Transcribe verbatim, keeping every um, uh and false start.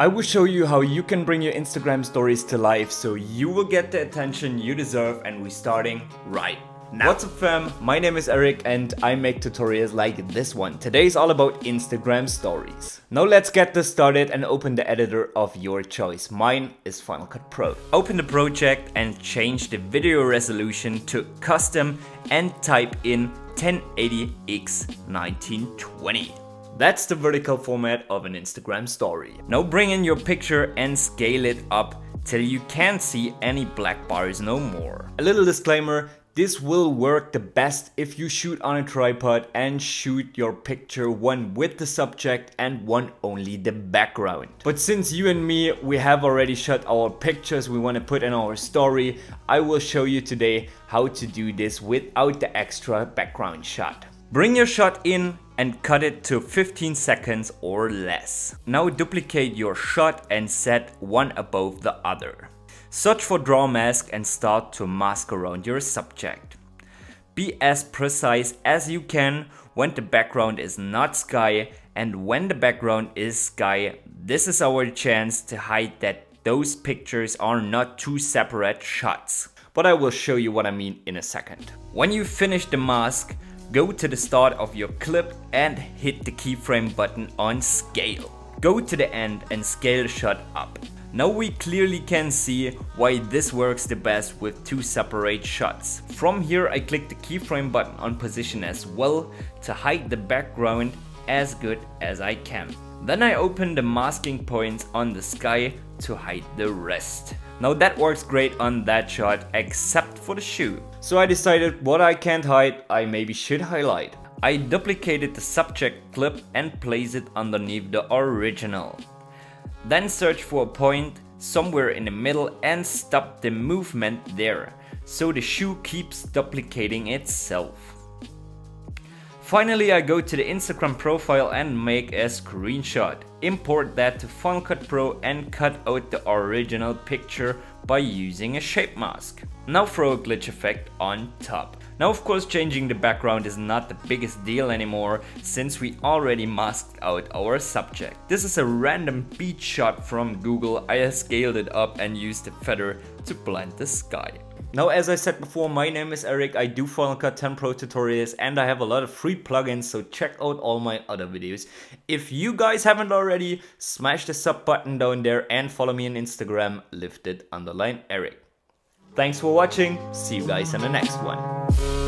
I will show you how you can bring your Instagram stories to life so you will get the attention you deserve, and we're starting right now. What's up fam, my name is Erik and I make tutorials like this one. Today is all about Instagram stories. Now let's get this started and open the editor of your choice. Mine is Final Cut Pro. Open the project and change the video resolution to custom and type in ten eighty by nineteen twenty. That's the vertical format of an Instagram story. Now bring in your picture and scale it up till you can't see any black bars no more. A little disclaimer, this will work the best if you shoot on a tripod and shoot your picture, one with the subject and one only the background. But since you and me, we have already shot our pictures we want to put in our story, I will show you today how to do this without the extra background shot. Bring your shot in and cut it to fifteen seconds or less. Now duplicate your shot and set one above the other. Search for draw mask and start to mask around your subject. Be as precise as you can when the background is not sky, and when the background is sky, this is our chance to hide that those pictures are not two separate shots. But I will show you what I mean in a second. When you finish the mask, go to the start of your clip and hit the keyframe button on scale. Go to the end and scale the shot up. Now we clearly can see why this works the best with two separate shots. From here I click the keyframe button on position as well to hide the background as good as I can. Then I open the masking points on the sky to hide the rest. Now that works great on that shot, except for the shoe. So I decided what I can't hide, I maybe should highlight. I duplicated the subject clip and placed it underneath the original. Then search for a point somewhere in the middle and stop the movement there, so the shoe keeps duplicating itself. Finally, I go to the Instagram profile and make a screenshot. Import that to Final Cut Pro and cut out the original picture by using a shape mask. Now throw a glitch effect on top. Now of course changing the background is not the biggest deal anymore, since we already masked out our subject. This is a random beach shot from Google. I scaled it up and used the feather to blend the sky. Now as I said before, my name is Erik, I do Final Cut ten Pro tutorials and I have a lot of free plugins, so check out all my other videos. If you guys haven't already, smash the sub button down there and follow me on Instagram, lifted underline Erik. Thanks for watching, see you guys in the next one.